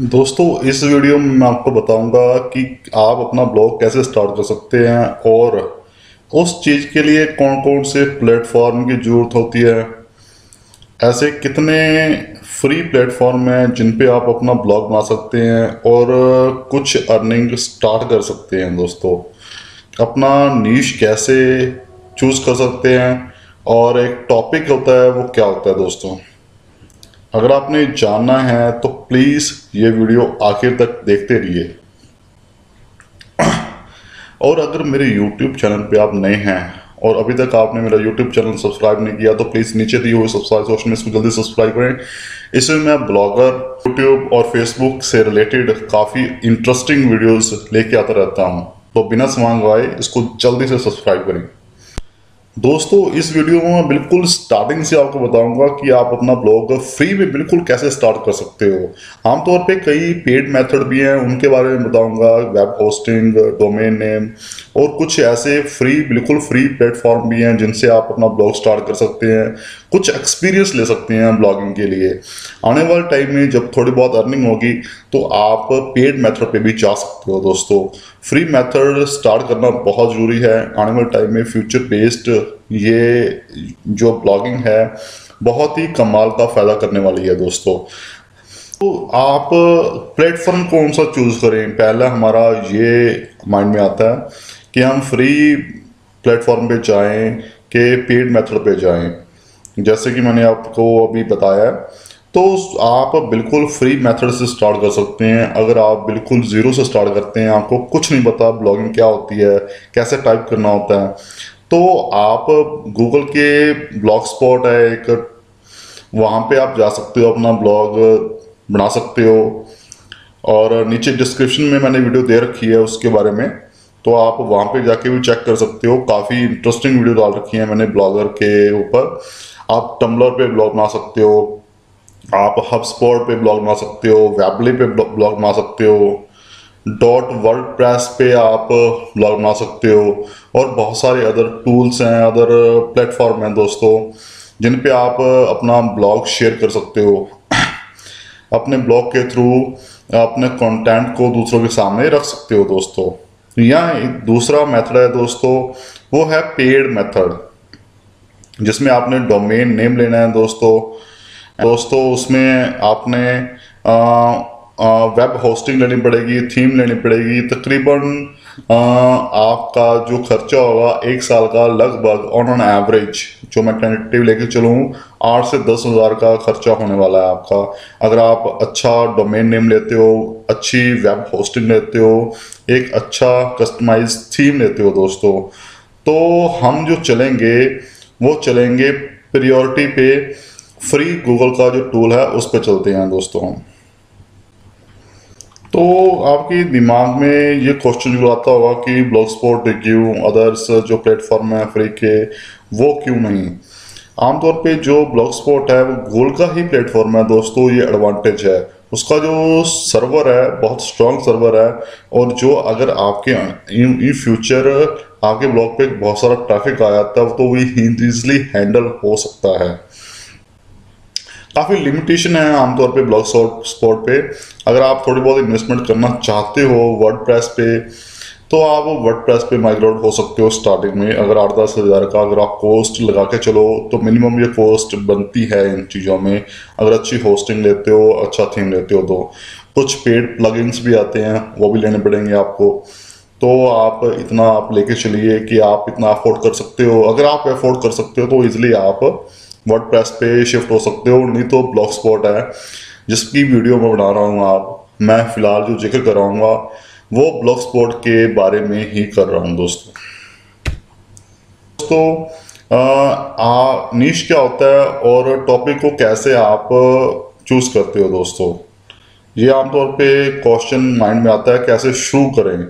दोस्तों इस वीडियो में मैं आपको बताऊंगा कि आप अपना ब्लॉग कैसे स्टार्ट कर सकते हैं और उस चीज़ के लिए कौन कौन से प्लेटफॉर्म की ज़रूरत होती है। ऐसे कितने फ्री प्लेटफॉर्म हैं जिन पे आप अपना ब्लॉग बना सकते हैं और कुछ अर्निंग स्टार्ट कर सकते हैं। दोस्तों अपना नीश कैसे चूज़ कर सकते हैं और एक टॉपिक होता है वो क्या होता है। दोस्तों अगर आपने जानना है तो प्लीज़ ये वीडियो आखिर तक देखते रहिए। और अगर मेरे YouTube चैनल पे आप नए हैं और अभी तक आपने मेरा YouTube चैनल सब्सक्राइब नहीं किया तो प्लीज़ नीचे दिए हुए सब्सक्राइब ऑप्शन में इसको जल्दी सब्सक्राइब करें। इसमें मैं ब्लॉगर, YouTube और Facebook से रिलेटेड काफ़ी इंटरेस्टिंग वीडियोज़ लेके आता रहता हूँ, तो बिना समय गवाए इसको जल्दी से सब्सक्राइब करें। दोस्तों इस वीडियो में मैं बिल्कुल स्टार्टिंग से आपको बताऊंगा कि आप अपना ब्लॉग फ्री में बिल्कुल कैसे स्टार्ट कर सकते हो। आमतौर पे कई पेड मेथड भी हैं, उनके बारे में बताऊंगा, वेब होस्टिंग, डोमेन नेम और कुछ ऐसे फ्री बिल्कुल फ्री प्लेटफॉर्म भी हैं जिनसे आप अपना ब्लॉग स्टार्ट कर सकते हैं, कुछ एक्सपीरियंस ले सकते हैं ब्लॉगिंग के लिए। आने वाले टाइम में जब थोड़ी बहुत अर्निंग होगी तो आप पेड मेथड पे भी जा सकते हो। दोस्तों फ्री मेथड स्टार्ट करना बहुत ज़रूरी है। आने वाले टाइम में फ्यूचर बेस्ड ये जो ब्लॉगिंग है बहुत ही कमाल का फ़ायदा करने वाली है। दोस्तों तो आप प्लेटफॉर्म कौन सा चूज़ करें, पहला हमारा ये माइंड में आता है कि हम फ्री प्लेटफॉर्म पे जाएं कि पेड मेथड पे जाएं। जैसे कि मैंने आपको अभी बताया तो आप बिल्कुल फ्री मेथड से स्टार्ट कर सकते हैं। अगर आप बिल्कुल ज़ीरो से स्टार्ट करते हैं, आपको कुछ नहीं पता ब्लॉगिंग क्या होती है, कैसे टाइप करना होता है, तो आप गूगल के ब्लॉगस्पॉट है एक, वहाँ पे आप जा सकते हो, अपना ब्लॉग बना सकते हो और नीचे डिस्क्रिप्शन में मैंने वीडियो दे रखी है उसके बारे में, तो आप वहाँ पे जाके भी चेक कर सकते हो। काफ़ी इंटरेस्टिंग वीडियो डाल रखी है मैंने ब्लॉगर के ऊपर। आप टम्बलर पे ब्लॉग बना सकते हो, आप हबस्पॉट पे ब्लॉग बना सकते हो, वेबली पे ब्लॉग बना सकते हो, .wordpress पे आप ब्लॉग बना सकते हो और बहुत सारे अदर टूल्स हैं, अदर प्लेटफॉर्म हैं दोस्तों जिन पे आप अपना ब्लॉग शेयर कर सकते हो। अपने ब्लॉग के थ्रू अपने कंटेंट को दूसरों के सामने रख सकते हो। दोस्तों यहाँ एक दूसरा मेथड है दोस्तों, वो है पेड मेथड, जिसमें आपने डोमेन नेम लेना है। दोस्तों उसमें आपने वेब होस्टिंग लेनी पड़ेगी, थीम लेनी पड़ेगी। तकरीबन आपका जो खर्चा होगा एक साल का लगभग ऑन एवरेज, जो मैं टेंटेटिव लेके चलूँ, 8 से 10 हज़ार का खर्चा होने वाला है आपका। अगर आप अच्छा डोमेन नेम लेते हो, अच्छी वेब होस्टिंग लेते हो, एक अच्छा कस्टमाइज थीम लेते हो दोस्तों, तो हम जो चलेंगे वो चलेंगे प्रायोरिटी पे, फ्री गूगल का जो टूल है उस पर चलते हैं दोस्तों। तो आपके दिमाग में ये क्वेश्चन जो आता होगा कि ब्लॉगस्पॉट क्यों, अदर्स जो प्लेटफॉर्म है फ्री के वो क्यों नहीं। आमतौर पे जो ब्लॉगस्पॉट है वो गूगल का ही प्लेटफॉर्म है दोस्तों, ये एडवांटेज है उसका। जो सर्वर है बहुत स्ट्रॉन्ग सर्वर है और जो अगर आपके इन फ्यूचर आपके ब्लॉग पे बहुत सारा ट्रैफिक आया तब तो वो ईजिली हैंडल हो सकता है। काफ़ी लिमिटेशन है आमतौर पे ब्लॉगस्पॉट पे। अगर आप थोड़ी बहुत इन्वेस्टमेंट करना चाहते हो वर्डप्रेस पे, तो आप वर्डप्रेस पे माइग्रेट हो सकते हो स्टार्टिंग में। अगर 8-10 हज़ार का अगर आप कॉस्ट लगा के चलो तो मिनिमम ये कॉस्ट बनती है इन चीज़ों में, अगर अच्छी होस्टिंग लेते हो, अच्छा थीम लेते हो। तो कुछ पेड प्लगइन्स भी आते हैं, वो भी लेने पड़ेंगे आपको, तो आप इतना आप लेके चलिए कि आप इतना अफोर्ड कर सकते हो। अगर आप अफोर्ड कर सकते हो तो ईजिली आप वर्डप्रेस पे शिफ्ट हो सकते हो, नहीं तो ब्लॉगस्पॉट है जिसकी वीडियो मैं बना रहा हूँ, मैं फ़िलहाल जो जिक्र कर रहा हूँ वो ब्लॉगस्पॉट के बारे में ही कर रहा हूँ दोस्तों नीश क्या होता है और टॉपिक को कैसे आप चूज़ करते हो। दोस्तों ये आमतौर पे क्वेश्चन माइंड में आता है, कैसे शुरू करें।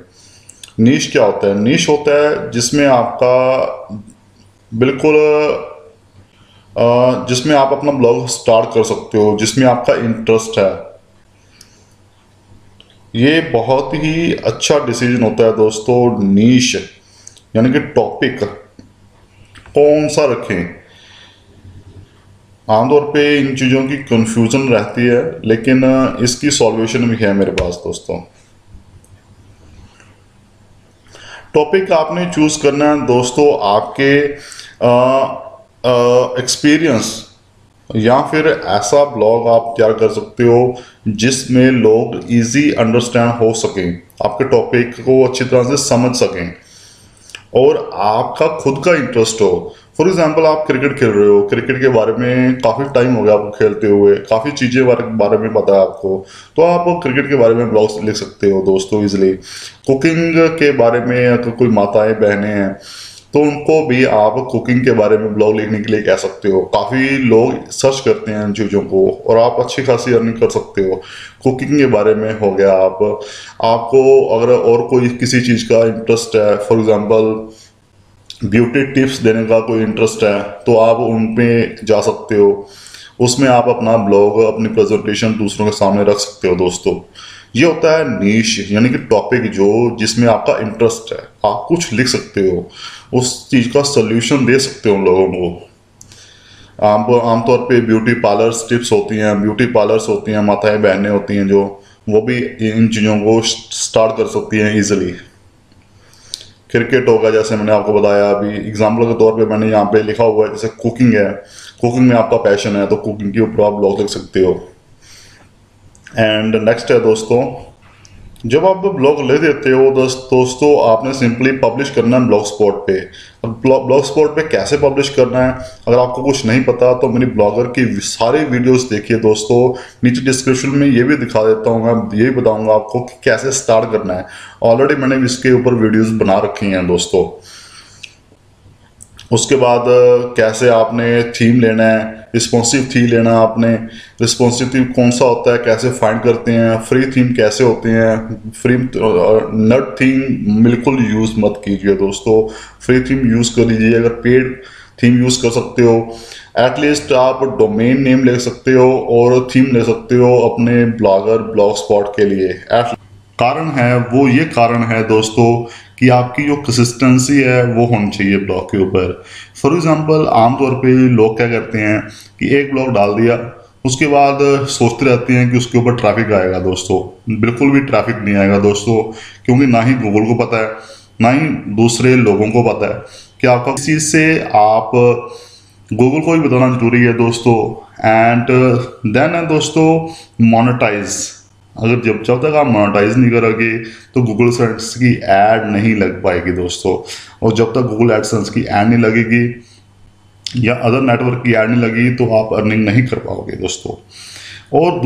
नीश क्या होता है? नीश होता है जिसमें आपका बिल्कुल जिसमें आप अपना ब्लॉग स्टार्ट कर सकते हो, जिसमें आपका इंटरेस्ट है। ये बहुत ही अच्छा डिसीजन होता है दोस्तों। नीश यानी कि टॉपिक कौन सा रखें, आमतौर पे इन चीज़ों की कंफ्यूजन रहती है, लेकिन इसकी सॉल्यूशन भी है मेरे पास दोस्तों। टॉपिक आपने चूज करना है दोस्तों आपके एक्सपीरियंस, या फिर ऐसा ब्लॉग आप तैयार कर सकते हो जिसमें लोग इजी अंडरस्टैंड हो सकें, आपके टॉपिक को अच्छी तरह से समझ सकें और आपका खुद का इंटरेस्ट हो। फॉर एग्जाम्पल आप क्रिकेट खेल रहे हो, क्रिकेट के बारे में काफ़ी टाइम हो गया आपको खेलते हुए, काफ़ी चीज़ें बारे में पता है आपको, तो आप क्रिकेट के बारे में ब्लॉग्स लिख सकते हो दोस्तों ईजिली। कुकिंग के बारे में अगर कोई माताएं बहनें हैं तो उनको भी आप कुकिंग के बारे में ब्लॉग लिखने के लिए कह सकते हो। काफ़ी लोग सर्च करते हैं इन चीज़ों को और आप अच्छी खासी अर्निंग कर सकते हो। कुकिंग के बारे में हो गया, आपको अगर और कोई किसी चीज़ का इंटरेस्ट है, फॉर एग्ज़ाम्पल ब्यूटी टिप्स देने का कोई इंटरेस्ट है, तो आप उन पे जा सकते हो, उसमें आप अपना ब्लॉग अपनी प्रेजेंटेशन दूसरों के सामने रख सकते हो दोस्तों। ये होता है नीश, यानी कि टॉपिक जो जिसमें आपका इंटरेस्ट है, आप कुछ लिख सकते हो, उस चीज़ का सल्यूशन दे सकते हो लोगों को। आमतौर पे ब्यूटी पार्लर्स टिप्स होती हैं, ब्यूटी पार्लर्स होती हैं, माताएँ बहनें होती हैं जो, वो भी इन चीज़ों को स्टार्ट कर सकती हैं ईजिली। क्रिकेट होगा, जैसे मैंने आपको बताया अभी एग्जाम्पल के तौर पे मैंने यहाँ पे लिखा हुआ है, जैसे कुकिंग है, कुकिंग में आपका पैशन है तो कुकिंग के ऊपर आप ब्लॉग लिख सकते हो। एंड नेक्स्ट है दोस्तों, जब आप ब्लॉग ले देते हो दोस्तों आपने सिंपली पब्लिश करना है ब्लॉगस्पॉट पे। ब्लॉगस्पॉट पे कैसे पब्लिश करना है, अगर आपको कुछ नहीं पता तो मेरी ब्लॉगर की सारी वीडियोज़ देखिए दोस्तों, नीचे डिस्क्रिप्शन में ये भी दिखा देता हूँ, मैं ये बताऊँगा आपको कि कैसे स्टार्ट करना है। ऑलरेडी मैंने इसके ऊपर वीडियोस बना रखी हैं दोस्तों। उसके बाद कैसे आपने थीम लेना है, रिस्पॉन्सिव थीम लेना है आपने, रिस्पॉन्सिव थीम कौन सा होता है, कैसे फाइंड करते हैं, फ्री थीम कैसे होते हैं, फ्री नट थीम बिल्कुल यूज़ मत कीजिए दोस्तए, फ्री थीम यूज़ कर लीजिए। अगर पेड थीम यूज़ कर सकते हो, एटलीस्ट आप डोमेन नेम ले सकते हो और थीम ले सकते हो अपने ब्लॉगर ब्लॉगस्पॉट के लिए। कारण है वो ये कारण है दोस्तों कि आपकी जो कंसिस्टेंसी है वो होनी चाहिए ब्लॉग के ऊपर। फॉर एग्जांपल आमतौर पे लोग क्या करते हैं कि एक ब्लॉग डाल दिया, उसके बाद सोचते रहते हैं कि उसके ऊपर ट्रैफिक आएगा दोस्तों। बिल्कुल भी ट्रैफिक नहीं आएगा दोस्तों, क्योंकि ना ही गूगल को पता है ना ही दूसरे लोगों को पता है कि आपका इस चीज़ से आप गूगल को भी बताना जरूरी है दोस्तों। एंड देन है दोस्तों मोनेटाइज, अगर जब तक आप मोनेटाइज नहीं करोगे तो गूगल एडसेंस की ऐड नहीं लग पाएगी दोस्तों, और जब तक गूगल एडसेंस की ऐड नहीं लगेगी या अदर नेटवर्क की ऐड नहीं लगेगी तो आप अर्निंग नहीं कर पाओगे दोस्तों। और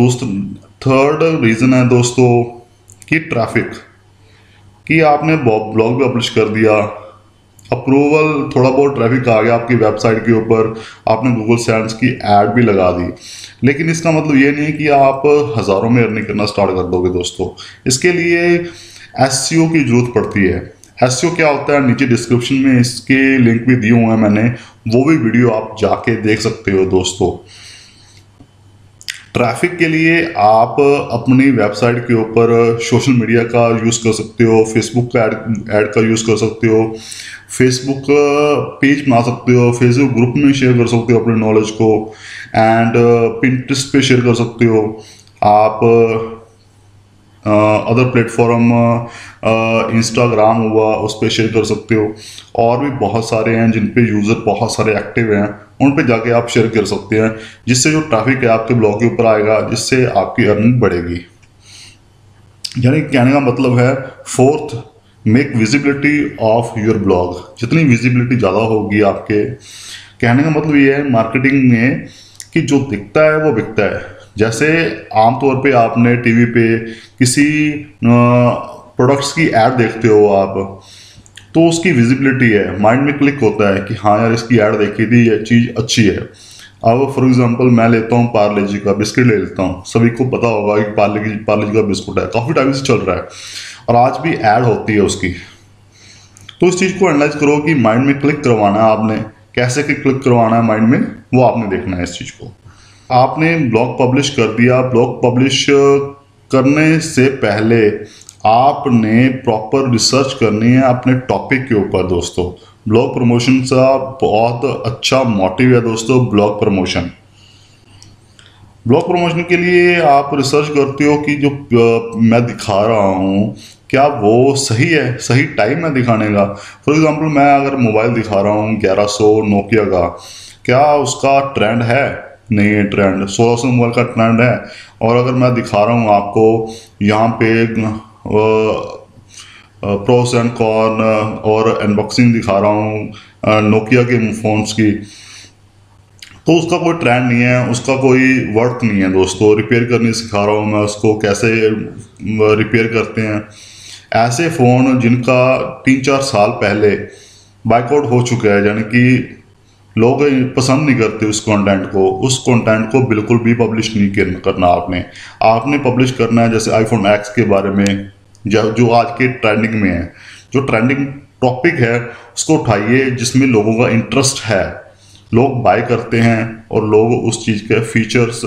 थर्ड रीज़न है दोस्तों कि ट्रैफिक, कि आपने ब्लॉग पे पब्लिश कर दिया, अप्रूवल थोड़ा बहुत ट्रैफिक आ गया आपकी वेबसाइट के ऊपर, आपने गूगल सेंस की ऐड भी लगा दी, लेकिन इसका मतलब ये नहीं कि आप हज़ारों में अर्निंग करना स्टार्ट कर दोगे दोस्तों। इसके लिए एसईओ की ज़रूरत पड़ती है। एसईओ क्या होता है, नीचे डिस्क्रिप्शन में इसके लिंक भी दिए हुए हैं मैंने, वो भी वीडियो आप जाके देख सकते हो दोस्तों। ट्रैफिक के लिए आप अपनी वेबसाइट के ऊपर सोशल मीडिया का यूज़ कर सकते हो, फेसबुक का ऐड का यूज़ कर सकते हो, फेसबुक पेज बना सकते हो, फेसबुक ग्रुप में शेयर कर सकते हो अपने नॉलेज को, एंड पिंटरेस्ट पे शेयर कर सकते हो आप, अदर प्लेटफॉर्म इंस्टाग्राम हुआ उस पर शेयर कर सकते हो, और भी बहुत सारे हैं जिन पे यूज़र बहुत सारे एक्टिव हैं, उन पे जाके आप शेयर कर सकते हैं, जिससे जो ट्रैफिक है आपके ब्लॉग के ऊपर आएगा, जिससे आपकी अर्निंग बढ़ेगी। यानी कहने का मतलब है fourth, make visibility of your blog, जितनी विजिबिलिटी ज़्यादा होगी आपके, कहने का मतलब ये है मार्केटिंग में कि जो दिखता है वो बिकता है। जैसे आमतौर पे आपने टीवी पे किसी प्रोडक्ट्स की ऐड देखते हो आप, तो उसकी विजिबिलिटी है, माइंड में क्लिक होता है कि हाँ यार इसकी ऐड देखी थी, ये चीज़ अच्छी है। अब फॉर एग्जांपल मैं लेता हूँ पार्ले जी का बिस्किट ले लेता हूँ, सभी को पता होगा कि पार्ले जी का बिस्कुट है, काफ़ी टाइम से चल रहा है और आज भी ऐड होती है उसकी। तो उस चीज़ को एनालाइज करो कि माइंड में क्लिक करवाना है आपने, कैसे क्लिक करवाना है माइंड में, वो आपने देखना है। इस चीज़ को आपने ब्लॉग पब्लिश कर दिया, ब्लॉग पब्लिश करने से पहले आपने प्रॉपर रिसर्च करनी है अपने टॉपिक के ऊपर दोस्तों। ब्लॉग प्रमोशन का बहुत अच्छा मोटिव है दोस्तों ब्लॉग प्रमोशन। ब्लॉग प्रमोशन के लिए आप रिसर्च करते हो कि जो मैं दिखा रहा हूँ क्या वो सही है, सही टाइम है दिखाने का। फॉर एग्जांपल मैं अगर मोबाइल दिखा रहा हूँ 1100 नोकिया का, क्या उसका ट्रेंड है? नहीं है ट्रेंड। 1600 मोबाइल का ट्रेंड है। और अगर मैं दिखा रहा हूँ आपको यहाँ पे प्रोस एंड कॉन और अनबॉक्सिंग दिखा रहा हूँ नोकिया के फ़ोन्स की, तो उसका कोई ट्रेंड नहीं है, उसका कोई वर्थ नहीं है दोस्तों। रिपेयर करनी सिखा रहा हूँ मैं उसको कैसे रिपेयर करते हैं। ऐसे फ़ोन जिनका 3-4 साल पहले बायकॉट हो चुका है, यानी कि लोग पसंद नहीं करते उस कंटेंट को, बिल्कुल भी पब्लिश नहीं करना। आपने पब्लिश करना है जैसे आईफोन एक्स के बारे में, जो आज के ट्रेंडिंग में है, जो ट्रेंडिंग टॉपिक है उसको उठाइए जिसमें लोगों का इंटरेस्ट है, लोग बाय करते हैं और लोग उस चीज़ के फीचर्स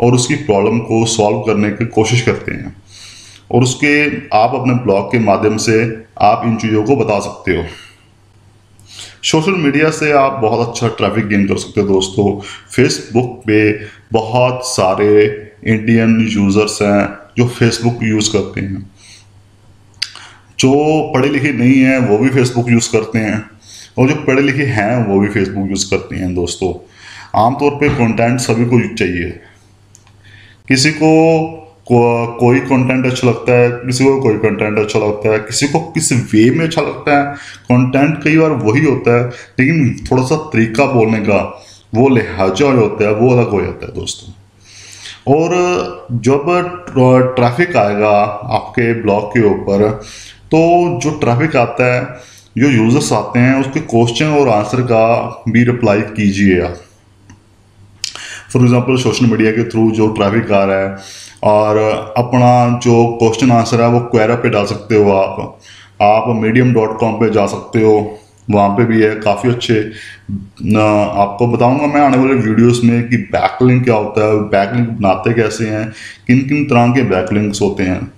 और उसकी प्रॉब्लम को सॉल्व करने की कोशिश करते हैं, और उसके आप अपने ब्लॉग के माध्यम से आप इन चीज़ों को बता सकते हो। सोशल मीडिया से आप बहुत अच्छा ट्रैफिक गेन कर सकते हो दोस्तों। फेसबुक पे बहुत सारे इंडियन यूज़र्स हैं जो फेसबुक यूज़ करते हैं, जो पढ़े लिखे नहीं हैं वो भी फेसबुक यूज़ करते हैं, और जो पढ़े लिखे हैं वो भी फेसबुक यूज़ करते हैं दोस्तों। आमतौर पे कंटेंट सभी को चाहिए। किसी को कोई कंटेंट अच्छा लगता है, किसी को कोई कंटेंट अच्छा लगता है, किसी को किस वे में अच्छा लगता है। कंटेंट कई बार वही होता है, लेकिन थोड़ा सा तरीका बोलने का, वो लिहाजा होता है, वो अलग हो जाता है दोस्तों। और जब ट्रैफिक आएगा आपके ब्लॉग के ऊपर, तो जो ट्रैफिक आता है, जो यूज़र्स आते हैं, उसके क्वेश्चन और आंसर का भी रिप्लाई कीजिए आप। फॉर एग्ज़ाम्पल सोशल मीडिया के थ्रू जो ट्रैफिक आ रहा है, और अपना जो क्वेश्चन आंसर है वो क्वेरा पे डाल सकते हो आप medium.com पे जा सकते हो, वहाँ पे भी है काफ़ी अच्छे। आपको बताऊंगा मैं आने वाले वीडियोस में कि बैकलिंक क्या होता है, बैकलिंक बनाते कैसे हैं, किन किन तरह के बैकलिंक्स होते हैं।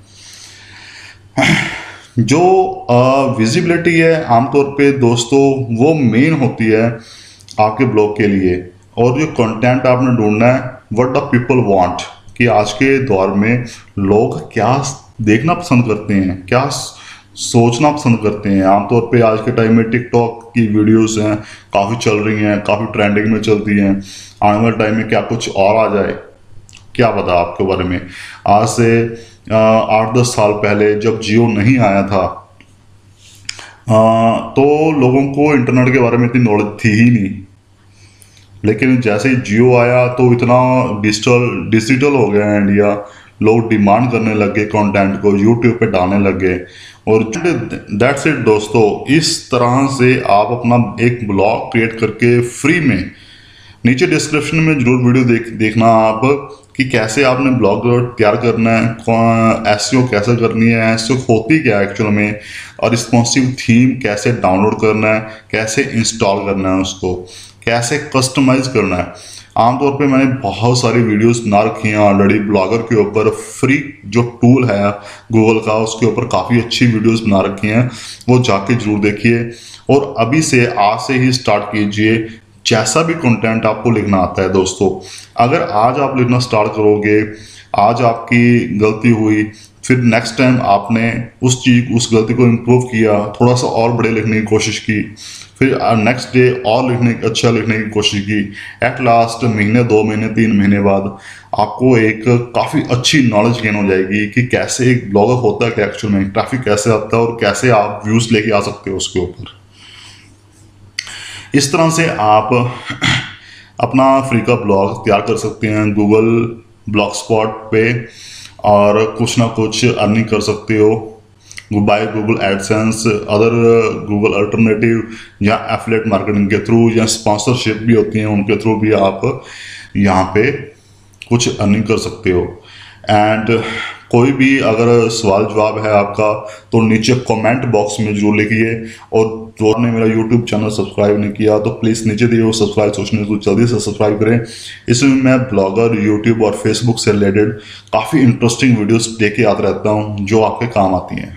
जो विजिबिलिटी है आमतौर पे दोस्तों वो मेन होती है आपके ब्लॉग के लिए, और जो कंटेंट आपने ढूंढना है व्हाट द पीपल वांट, कि आज के दौर में लोग क्या देखना पसंद करते हैं, क्या सोचना पसंद करते हैं। आमतौर पे आज के टाइम में टिकटॉक की वीडियोस हैं, काफ़ी चल रही हैं, काफ़ी ट्रेंडिंग में चलती हैं। आने वाले टाइम में क्या कुछ और आ जाए, क्या पता। आपके बारे में आज से 8-10 साल पहले जब जियो नहीं आया था तो लोगों को इंटरनेट के बारे में इतनी नॉलेज थी ही नहीं, लेकिन जैसे ही जियो आया तो इतना डिजिटल हो गया है इंडिया। लोग डिमांड करने लगे कंटेंट को, यूट्यूब पे डालने लगे, और दैट्स इट दोस्तों। इस तरह से आप अपना एक ब्लॉग क्रिएट करके फ्री में, नीचे डिस्क्रिप्शन में जरूर वीडियो देखना आप कि कैसे आपने ब्लॉग तैयार करना है, एसईओ कैसे करनी है, एसईओ होती क्या है एक्चुअल में, और रिस्पॉन्सिव थीम कैसे डाउनलोड करना है, कैसे इंस्टॉल करना है उसको, कैसे कस्टमाइज़ करना है। आमतौर पे मैंने बहुत सारी वीडियोस बना रखी हैं ऑलरेडी ब्लॉगर के ऊपर। फ्री जो टूल है गूगल का, उसके ऊपर काफ़ी अच्छी वीडियोस बना रखी हैं, वो जाके जरूर देखिए। और अभी से, आज से ही स्टार्ट कीजिए जैसा भी कंटेंट आपको लिखना आता है दोस्तों। अगर आज आप लिखना स्टार्ट करोगे, आज आपकी गलती हुई, फिर नेक्स्ट टाइम आपने उस गलती को इम्प्रूव किया, थोड़ा सा और बड़े लिखने की कोशिश की, फिर नेक्स्ट डे और अच्छा लिखने की कोशिश की, एट लास्ट महीने, 2 महीने 3 महीने बाद आपको एक काफ़ी अच्छी नॉलेज गेन हो जाएगी कि कैसे एक ब्लॉगर होता है, क्या एक्चुअल में ट्रैफिक कैसे आता है, और कैसे आप व्यूज़ लेके आ सकते हो उसके ऊपर। इस तरह से आप अपना फ्री का ब्लॉग तैयार कर सकते हैं गूगल ब्लॉगस्पॉट पे, और कुछ ना कुछ अर्निंग कर सकते हो by Google AdSense, other Google alternative, या एफिलिएट मार्केटिंग के थ्रू, या स्पॉन्सरशिप भी होती हैं, उनके थ्रू भी आप यहाँ पे कुछ अर्निंग कर सकते हो। एंड कोई भी अगर सवाल जवाब है आपका तो नीचे कमेंट बॉक्स में जरूर लिखिए। और जो आपने मेरा यूट्यूब चैनल सब्सक्राइब नहीं किया तो प्लीज़ नीचे दिए वो सब्सक्राइब सोचने को जल्दी से सब्सक्राइब करें। इसमें मैं ब्लॉगर, यूट्यूब और फेसबुक से रिलेटेड काफ़ी इंटरेस्टिंग वीडियोस लेके आता रहता हूँ जो आपके काम आती हैं।